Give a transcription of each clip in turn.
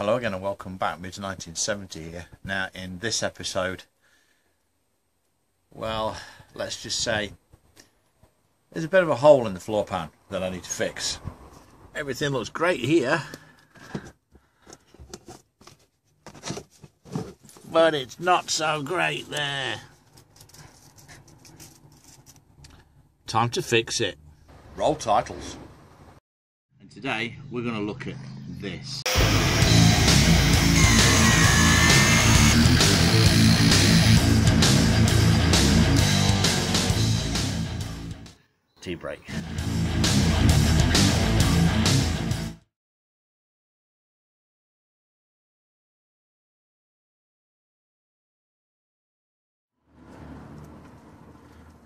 Hello again and welcome back. Mid to 1970 here. Now in this episode, well, let's just say there's a bit of a hole in the floor pan that I need to fix. Everything looks great here, but it's not so great there. Time to fix it. Roll titles. And today we're going to look at this. Tea break.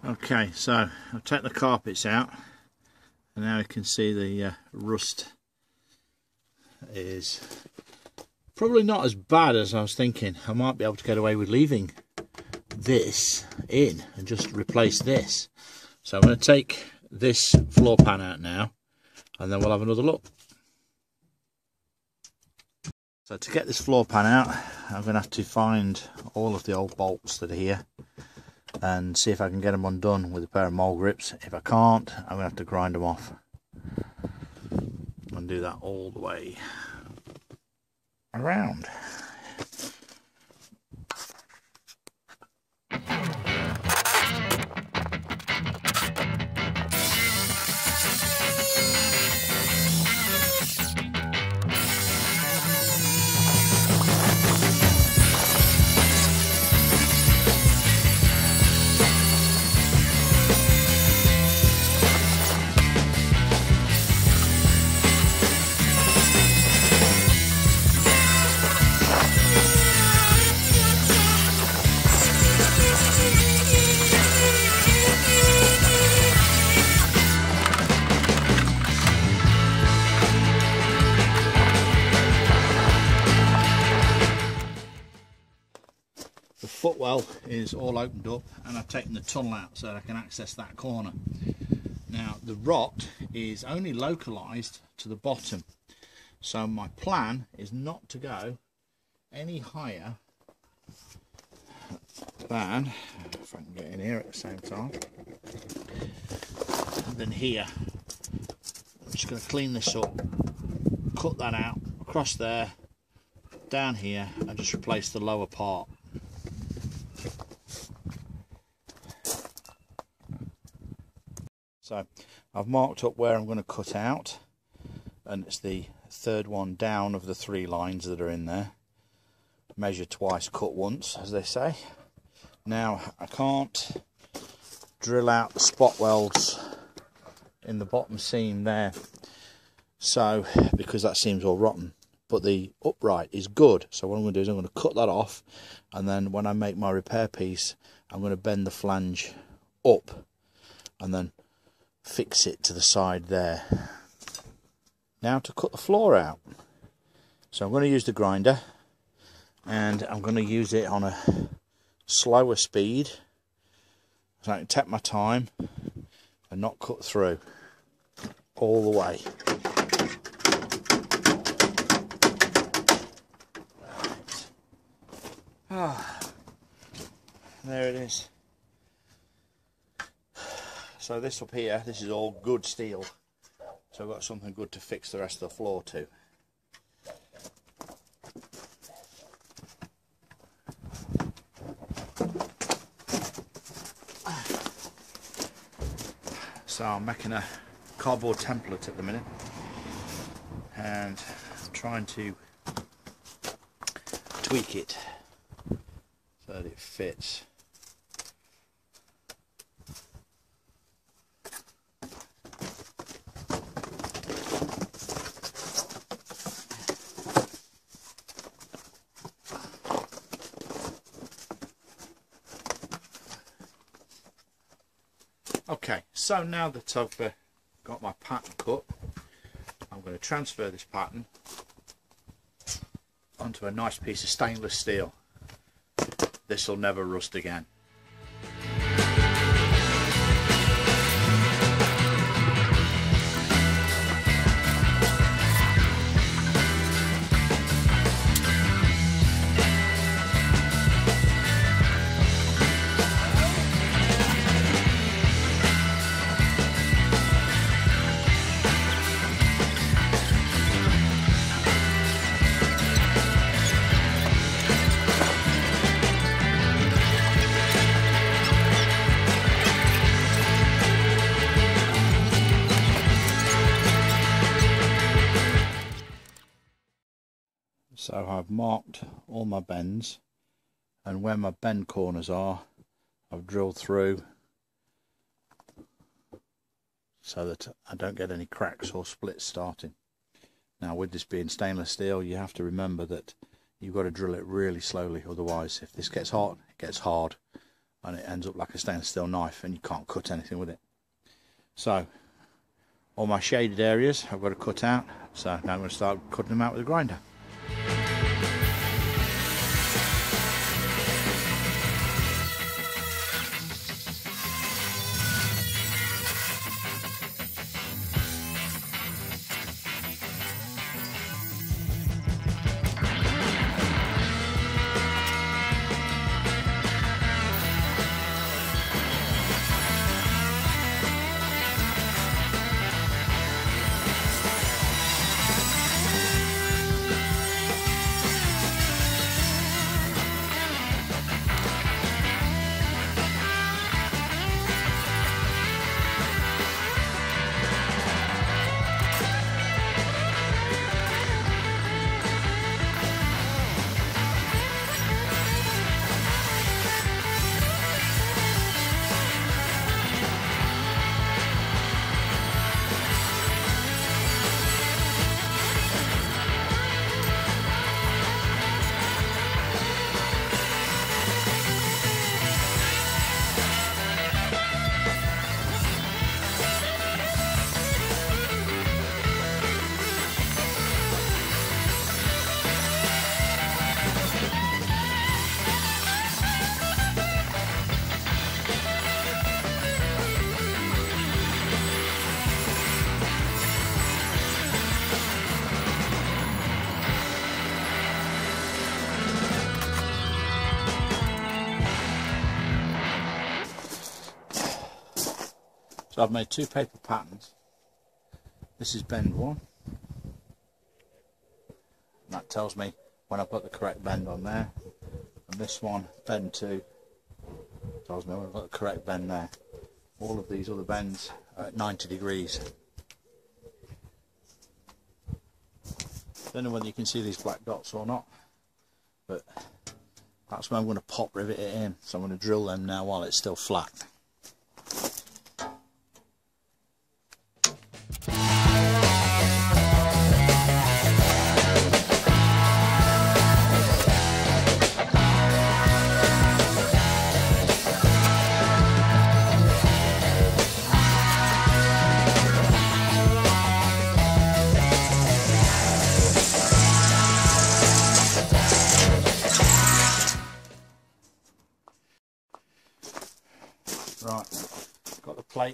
Okay, so I'll take the carpets out, and now you can see the rust is probably not as bad as I was thinking. I might be able to get away with leaving this in and just replace this. So I'm going to take this floor pan out now, and then we'll have another look. So to get this floor pan out, I'm going to have to find all of the old bolts that are here and see if I can get them undone with a pair of mole grips. If I can't, I'm going to have to grind them off and do that all the way around. Footwell is all opened up, and I've taken the tunnel out so that I can access that corner. Now the rot is only localized to the bottom, so my plan is not to go any higher than, if I can get in here at the same time, than here. I'm just going to clean this up, cut that out, across there, down here, and just replace the lower part. So I've marked up where I'm going to cut out, and it's the third one down of the three lines that are in there. Measure twice, cut once, as they say. Now I can't drill out the spot welds in the bottom seam there, so because that seam's all rotten. But the upright is good, so what I'm going to do is I'm going to cut that off, and then when I make my repair piece, I'm going to bend the flange up and then fix it to the side there. Now to cut the floor out. So I'm going to use the grinder, and I'm going to use it on a slower speed so I can take my time and not cut through all the way. Right. Ah, there it is. So this up here, this is all good steel, so I've got something good to fix the rest of the floor to. So I'm making a cardboard template at the minute, and trying to tweak it so that it fits. Okay, so now that I've got my pattern cut, I'm going to transfer this pattern onto a nice piece of stainless steel. This will never rust again. So I've marked all my bends, and where my bend corners are, I've drilled through so that I don't get any cracks or splits starting. Now, with this being stainless steel, you have to remember that you've got to drill it really slowly, otherwise if this gets hot, it gets hard and it ends up like a stainless steel knife and you can't cut anything with it. So all my shaded areas I've got to cut out, so now I'm going to start cutting them out with a grinder. So I've made two paper patterns. This is bend one, and that tells me when I've got the correct bend on there, and this one, bend two, tells me when I've got the correct bend there. All of these other bends are at 90 degrees. Don't know whether you can see these black dots or not, but that's when I'm going to pop rivet it in. So I'm going to drill them now while it's still flat.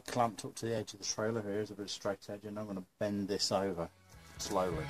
Clamped up to the edge of the trailer here is a bit of straight edge, and I'm going to bend this over slowly.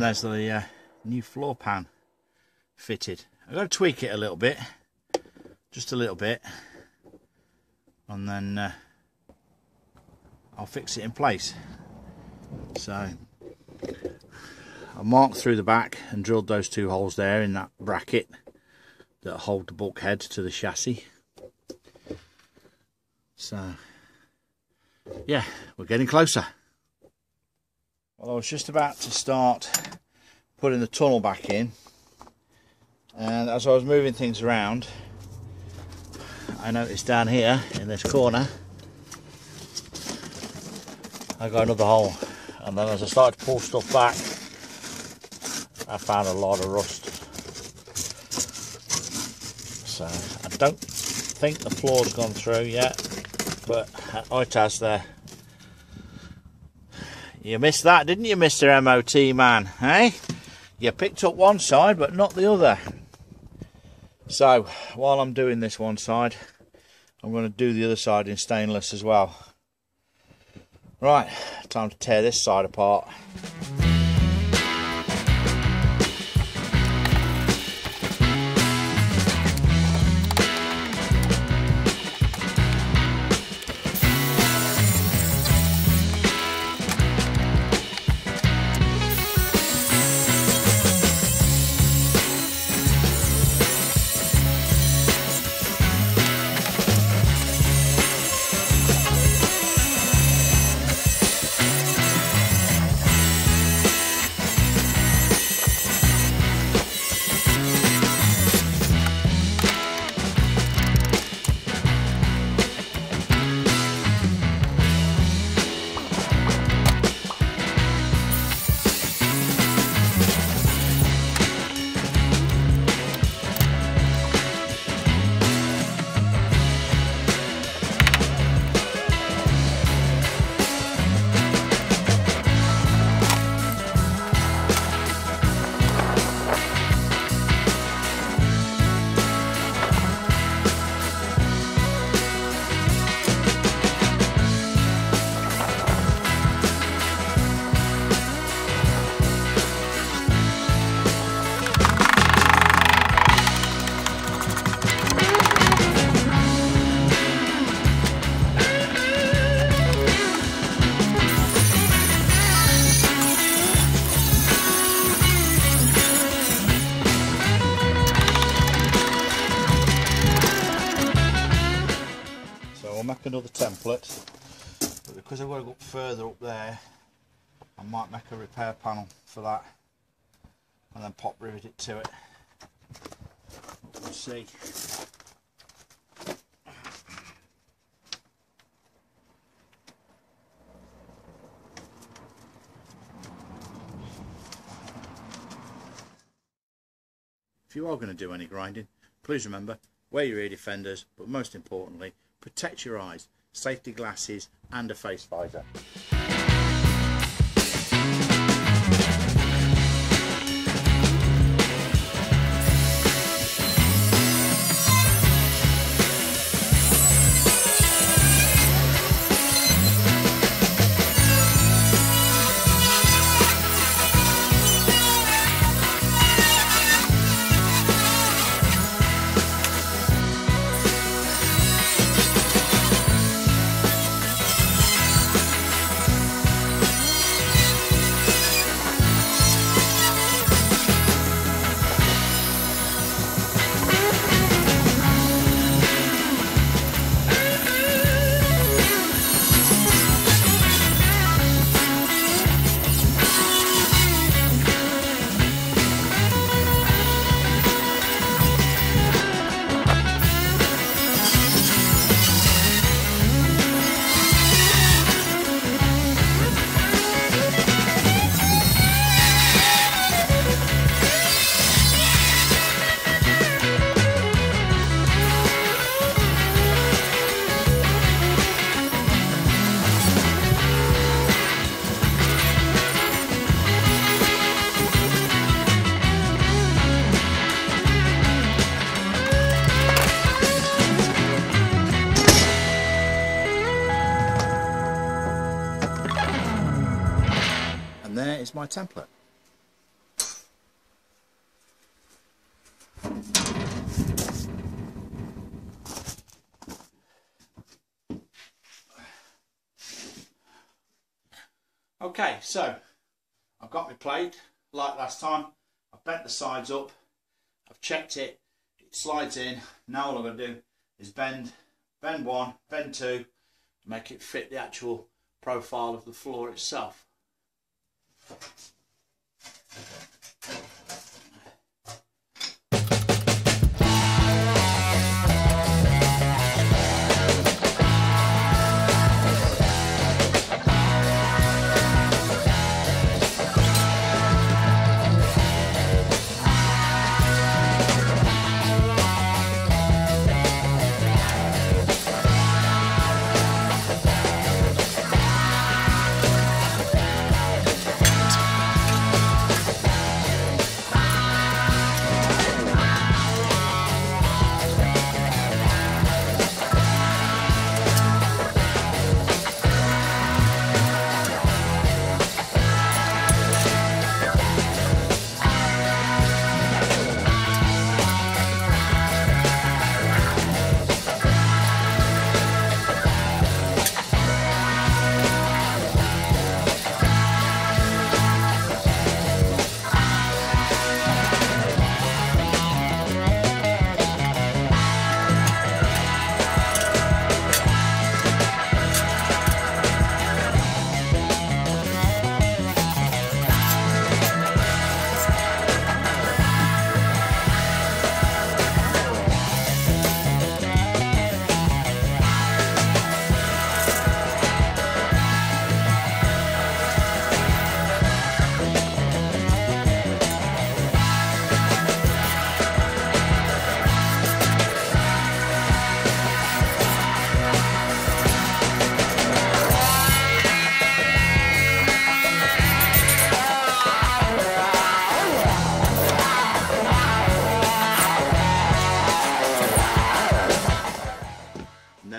And there's the new floor pan fitted. I've got to tweak it a little bit, just a little bit, and then I'll fix it in place. So I marked through the back and drilled those two holes there in that bracket that hold the bulkhead to the chassis. So yeah, we're getting closer. Well, I was just about to start putting the tunnel back in, and as I was moving things around, I noticed down here in this corner I got another hole, and then as I started to pull stuff back I found a lot of rust. So I don't think the floor's gone through yet, but at ITAS there. You missed that, didn't you, Mr. MOT man, hey? You picked up one side but not the other. So while I'm doing this one side, I'm going to do the other side in stainless as well. Right, time to tear this side apart. Another template, but because I've got to go further up there, I might make a repair panel for that and then pop rivet it to it. We'll see. If you are going to do any grinding, please remember, wear your ear defenders, but most importantly, protect your eyes, safety glasses and a face visor. There is my template. Okay, so I've got my plate like last time. I've bent the sides up, I've checked it, it slides in. Now all I'm going to do is bend one, bend two, make it fit the actual profile of the floor itself.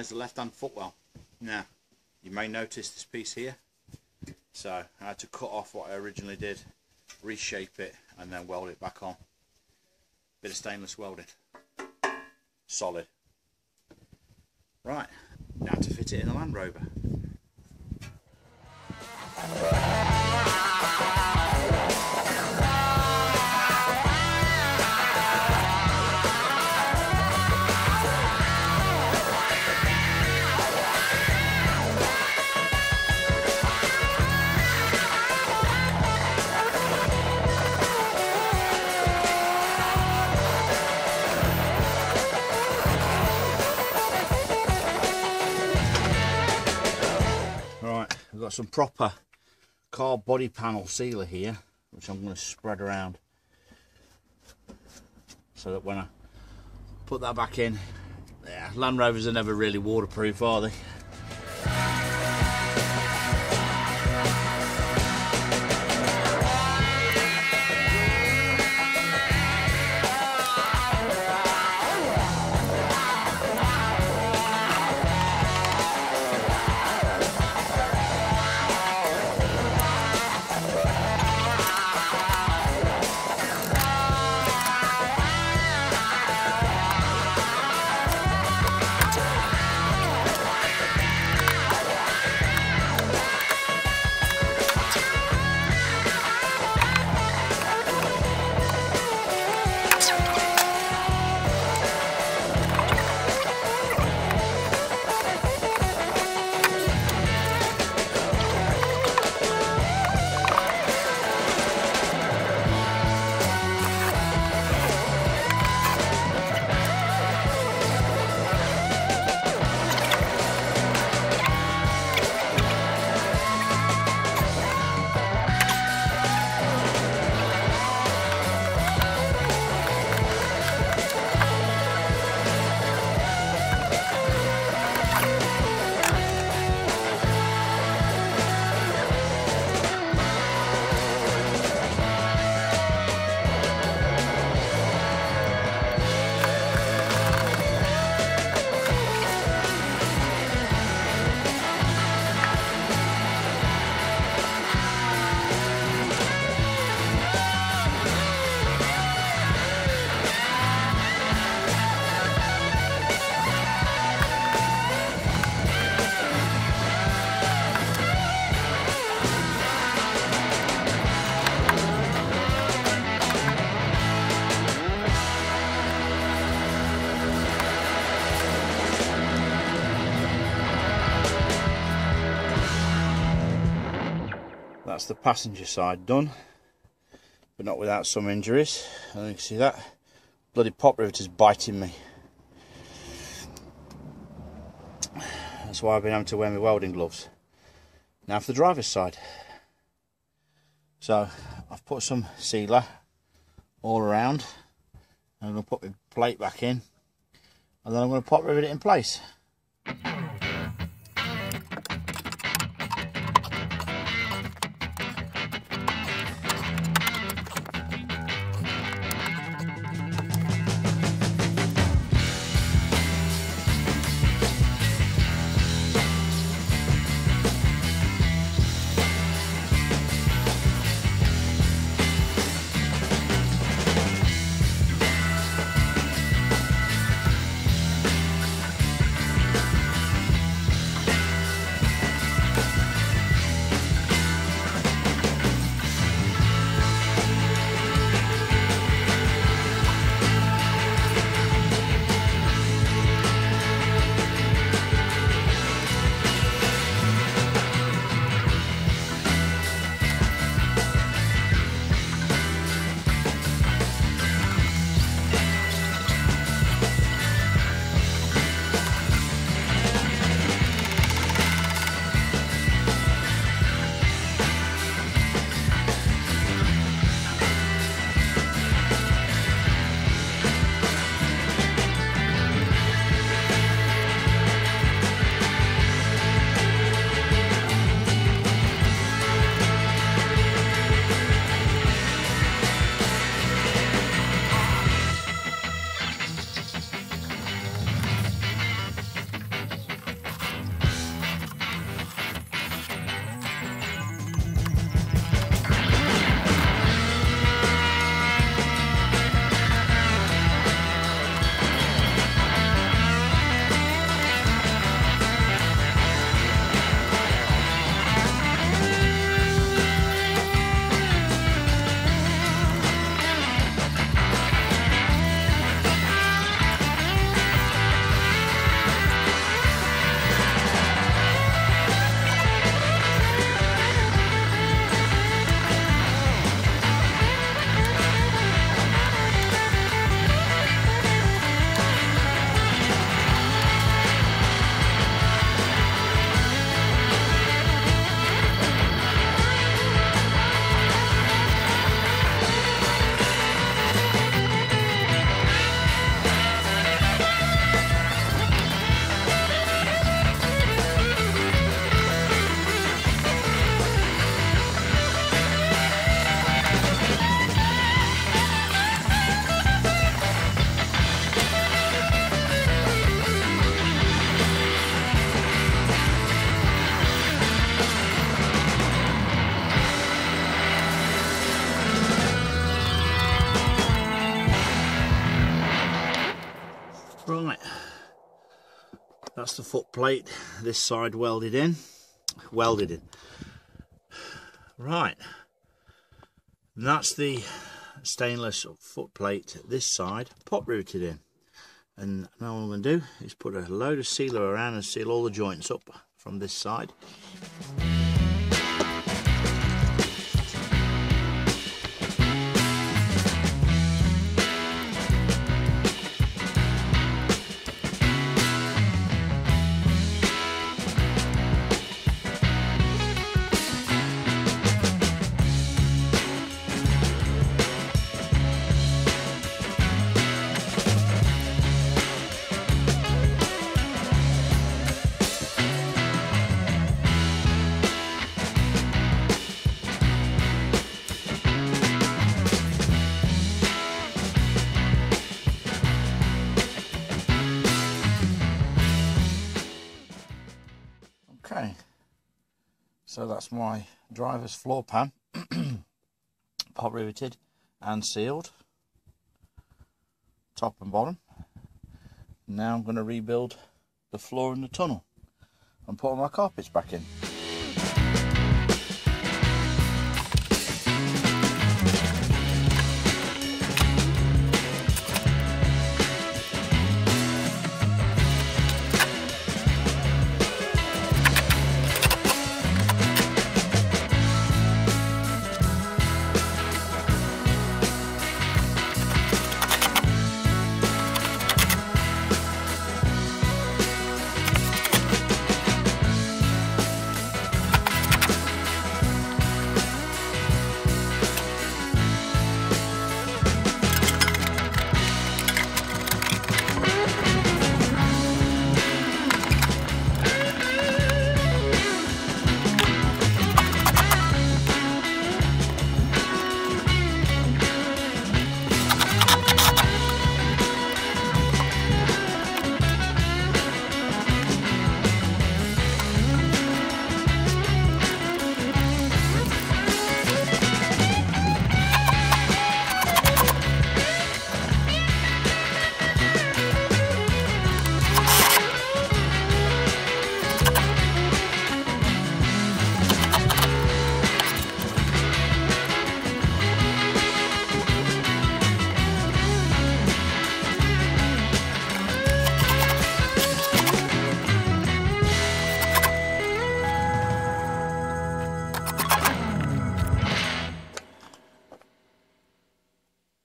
The left-hand footwell. Now you may notice this piece here, so I had to cut off what I originally did, reshape it and then weld it back on. Bit of stainless welding, solid. Right, now to fit it in the Land Rover. Got some proper car body panel sealer here, which I'm going to spread around so that when I put that back in, yeah, Land Rovers are never really waterproof, are they? that's the passenger side done, but not without some injuries. I don't know if you can see that. Bloody pop root is biting me. That's why I've been having to wear my welding gloves. Now for the driver's side. So I've put some sealer all around. I'm going to put the plate back in, and then I'm going to pop rivet it in place. Right, that's the foot plate, this side welded in. Right, and that's the stainless foot plate, this side pop rooted in. And now what I'm going to do is put a load of sealer around and seal all the joints up from this side. Okay, so that's my driver's floor pan, pop riveted and sealed, top and bottom. Now I'm going to rebuild the floor in the tunnel and put all my carpets back in.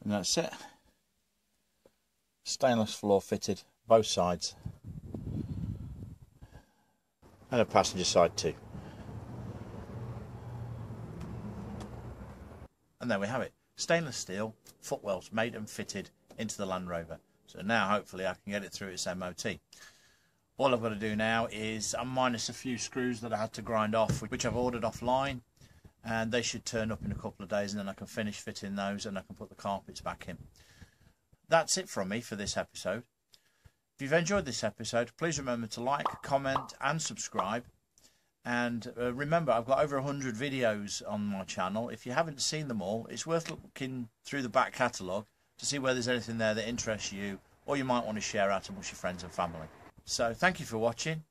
and that's it. Stainless floor fitted, both sides, and a passenger side too. And there we have it. Stainless steel footwells made and fitted into the Land Rover. So now hopefully I can get it through its MOT. All I've got to do now is, I'm minus a few screws that I had to grind off, which I've ordered offline, and they should turn up in a couple of days, and then I can finish fitting those and I can put the carpets back in. That's it from me for this episode. If you've enjoyed this episode, please remember to like, comment and subscribe. And remember, I've got over 100 videos on my channel. If you haven't seen them all, it's worth looking through the back catalogue to see whether there's anything there that interests you, or you might want to share out amongst your friends and family. So thank you for watching.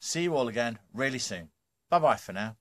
See you all again really soon. Bye-bye for now.